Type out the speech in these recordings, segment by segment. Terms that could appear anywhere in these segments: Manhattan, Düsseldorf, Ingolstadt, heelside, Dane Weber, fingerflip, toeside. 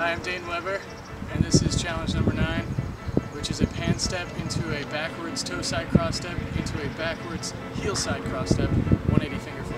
Hi, I'm Dane Weber, and this is challenge number 9, which is a pan step into a backwards toe side cross step into a backwards heel side cross step, 180 finger flip.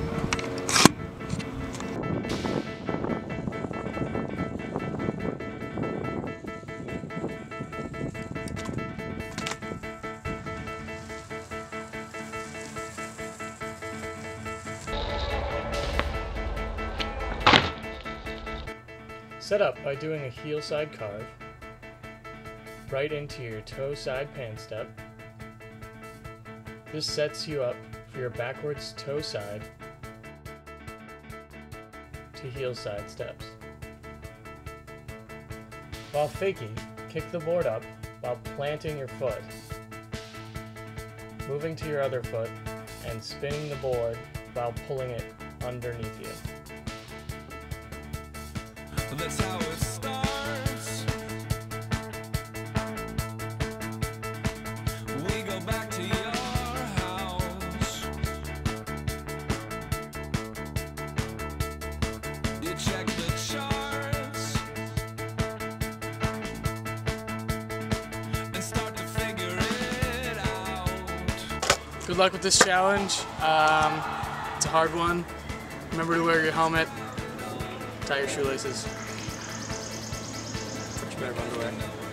Set up by doing a heel side carve, right into your toe side pan step. This sets you up for your backwards toe side to heel side steps. While faking, kick the board up while planting your foot, moving to your other foot, and spinning the board while pulling it underneath you. That's how it starts. We go back to your house. You check the charts and start to figure it out. Good luck with this challenge. It's a hard one. Remember to wear your helmet. Tie your shoelaces. Fresh pair of underwear.